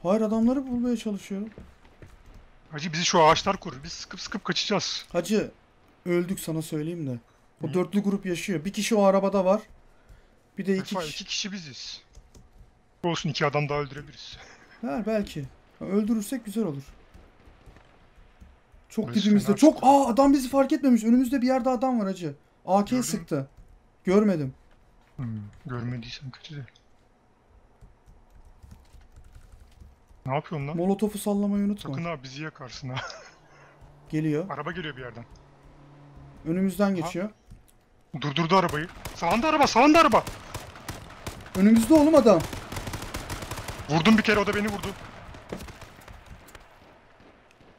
Hayır adamları bulmaya çalışıyorum. Hacı bizi şu ağaçlar korur. Biz sıkıp sıkıp kaçacağız. Hacı öldük sana söyleyeyim de. O hı dörtlü grup yaşıyor. Bir kişi o arabada var. Bir de iki Efa, kişi. İki kişi biziz. Olsun iki adam daha öldürebiliriz. Ha belki. Öldürürsek güzel olur. Çok öyle dibimizde. Çok çıktı. Aa adam bizi fark etmemiş. Önümüzde bir yerde adam var hacı. A K'yi sıktı. Görmedim. Hı, görmediysen kötü de. Ne yapıyorsun lan? Molotofu sallamayı unutma. Sakın abi bizi yakarsın ha. Geliyor. Araba geliyor bir yerden. Önümüzden geçiyor. Ha. Durdurdu arabayı. Sağında araba, sağında araba. Önümüzde oğlum adam. Vurdum bir kere o da beni vurdu.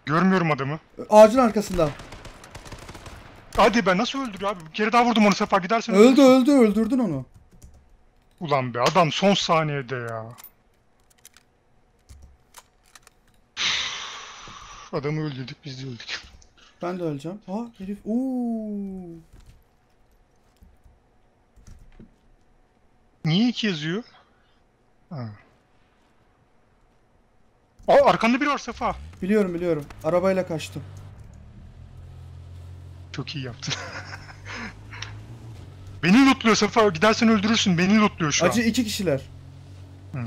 Görmüyorum adamı. Ağacın arkasında. Hadi ben nasıl öldürüyor abi? Bir kere daha vurdum onu Sefa gidersen. Öldü öldü öldürdün onu. Ulan be adam son saniyede ya. Adamı öldürdük biz de öldük. Ben de öleceğim. Aa herif. Ooo. Niye iki yazıyor? Ha. Aa arkanda biri var Sefa. Biliyorum biliyorum. Arabayla kaçtım. Çok iyi yaptın. Beni lootluyor Sefa. Gidersen öldürürsün. Beni lootluyor şu an. Acı iki kişiler. Hmm.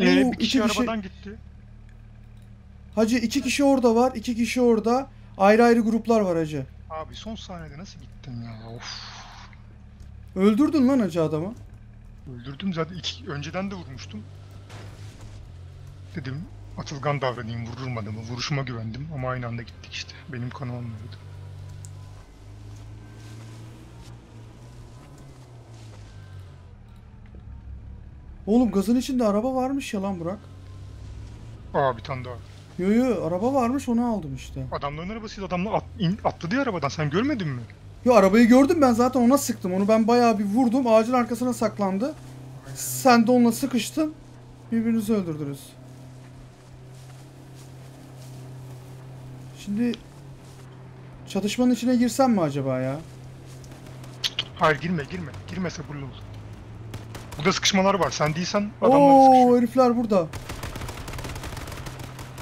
Ee, bir kişi arabadan kişi... gitti. Hacı iki kişi orada var, iki kişi orada. Ayrı ayrı gruplar var hacı. Abi son saniyede nasıl gittin ya? Of. Öldürdün lan hacı adamı. Öldürdüm zaten. İki... Önceden de vurmuştum. Dedim atılgan davranayım, vururum adamı. Vuruşuma güvendim ama aynı anda gittik işte. Benim kanı olmuyordu. Oğlum gazın içinde araba varmış ya lan Burak. Aa bir tane daha. Yo yo araba varmış onu aldım işte. Adamların arabasıydı adamla at, in, atladı ya arabadan sen görmedin mi? Yo arabayı gördüm ben zaten ona sıktım onu ben bayağı bir vurdum ağacın arkasına saklandı. Aynen. Sen de onunla sıkıştın birbirinizi öldürdünüz. Şimdi çatışmanın içine girsem mi acaba ya? Hayır girme girme girme sabırlı ol. Burada sıkışmalar var. Sen değilsen adamlar sıkışıyor. Ooo herifler burada.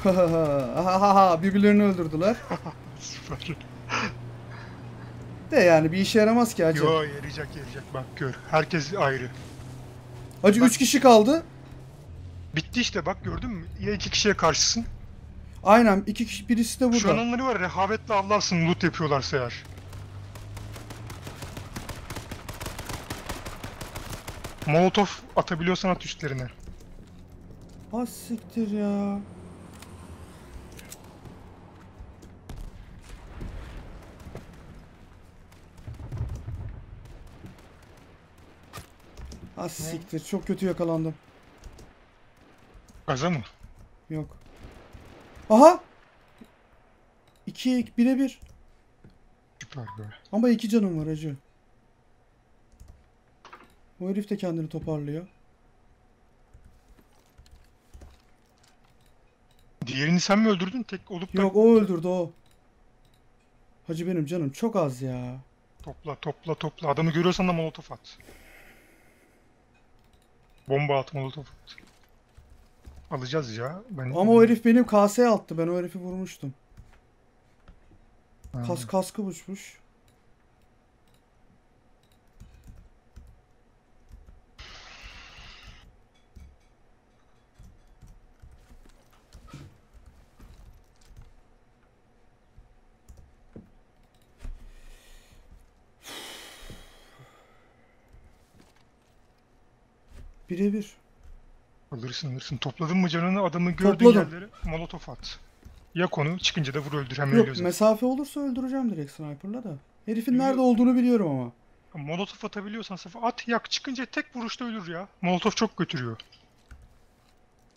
Hahaha. Birbirlerini öldürdüler. Süper. De yani bir işe yaramaz ki hacı. Yo yarayacak yarayacak bak gör. Herkes ayrı. Hacı üç kişi kaldı. Bitti işte bak gördün mü? Ya iki kişiye karşısın. Aynen iki kişi birisi de burada. Şu anları var rehavetle avlarsın loot yapıyorlarsa eğer. Molotof atabiliyorsan at üstlerine. Az siktir ya. Az siktir. Çok kötü yakalandım. Gaza mı? Yok. Aha! İkiye bire bir. Süper be. Ama iki canım var hacı. O herif de kendini toparlıyor. Diğerini sen mi öldürdün? Tek olup da... Yok o öldürdü o. Hacı benim canım çok az ya. Topla topla topla. Adamı görüyorsan da molotof at. Bomba at, molotof at. Alacağız ya. Ben... Ama o herif benim kaseye attı. Ben o herifi vurmuştum. Ha. Kas kaskı uçmuş. Birebir. Alırsın alırsın. Topladın mı canını? Adamı gördüğün yerlere molotof at. Yak onu. Çıkınca da vur öldür. Hemen yok öldür. Mesafe olursa öldüreceğim direkt sniper'la da. Herifin bilmiyorum. Nerede olduğunu biliyorum ama. Molotof atabiliyorsan Safa at yak. Çıkınca tek vuruşta ölür ya. Molotof çok götürüyor.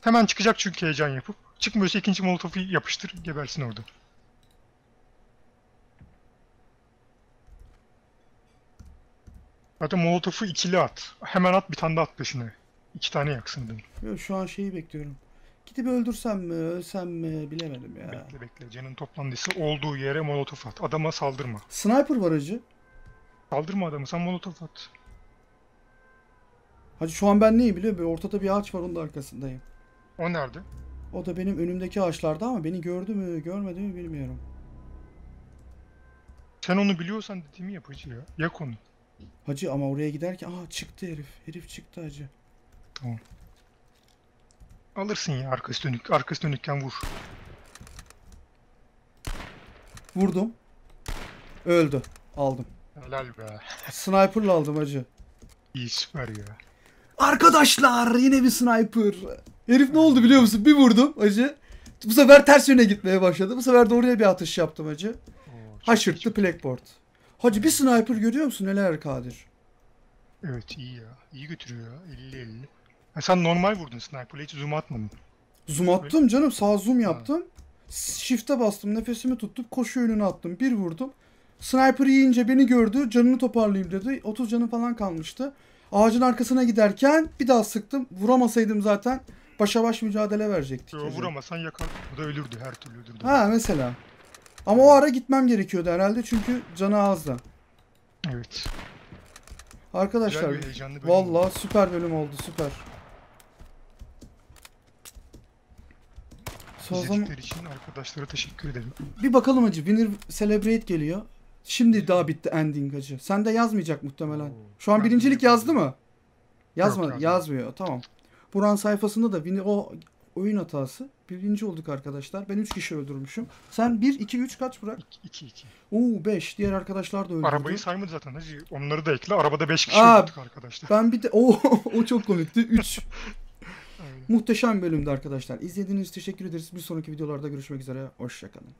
Hemen çıkacak çünkü heyecan yapıp. Çıkmıyorsa ikinci molotofu yapıştır. Gebersin orada. Zaten molotofu ikili at. Hemen at bir tane de at peşine. İki tane yaksın. Yok, şu an şeyi bekliyorum. Gidip öldürsem mi, ölsem mi bilemedim ya. Bekle bekle. Canın toplandıysa olduğu yere molotof at. Adama saldırma. Sniper var hacı. Saldırma adamı. Sen molotof at. Hacı şu an ben neyi biliyor musun? Ortada bir ağaç var. Onun da arkasındayım. O nerede? O da benim önümdeki ağaçlarda ama beni gördü mü görmedi mi bilmiyorum. Sen onu biliyorsan dediğimi yap hacı ya. Yak onu. Hacı ama oraya giderken aa çıktı herif. Herif çıktı hacı. Tamam. Alırsın ya arkası dönük. Arkası dönükken vur. Vurdum. Öldü. Aldım. Helal be. Sniper'la aldım hacı. İyi süper ya. Arkadaşlar yine bir sniper. Herif ne oldu biliyor musun? Bir vurdum hacı. Bu sefer ters yöne gitmeye başladı. Bu sefer doğruya bir atış yaptım hacı. Haşırttı blackboard. Hacı bir sniper görüyor musun? Neler Kadir? Evet iyi ya. İyi götürüyor ya. elli elli. Ha, sen normal vurdun sniper'la. Hiç zoom atmadın. Zoom attım öyle... canım. Sağ zoom yaptım. Ha. Shift'e bastım. Nefesimi tuttum. Koşu yönüne attım. Bir vurdum. Sniper yiyince beni gördü. Canını toparlayayım dedi. otuz canı falan kalmıştı. Ağacın arkasına giderken bir daha sıktım. Vuramasaydım zaten başa baş mücadele verecektik. Yo, vuramasan yakar. Bu da ölürdü. Her türlü ölürdü. Ha mesela. Ama o ara gitmem gerekiyordu herhalde çünkü canı azdı. Evet. Arkadaşlar vallahi süper bölüm oldu süper. İzledikleri için arkadaşlara teşekkür ederim. Bir bakalım hacı Winner Celebrate geliyor. Şimdi daha bitti ending hacı. Sen de yazmayacak muhtemelen. Şu an birincilik yazdı mı? Yazmadı yazmıyor tamam. Buran sayfasında da Winner o... Oyun hatası. Birinci olduk arkadaşlar. Ben üç kişi öldürmüşüm. Sen bir, iki, üç kaç Burak? iki, iki. Oo beş. Diğer arkadaşlar da öldürdü. Arabayı saymadı zaten. Hacı. Onları da ekle. Arabada beş kişi Aa, öldürdük arkadaşlar. Ben bir de... Oo, o çok komikti. üç. Muhteşem bölümdü arkadaşlar. İzlediğiniz için teşekkür ederiz. Bir sonraki videolarda görüşmek üzere. Hoşçakalın.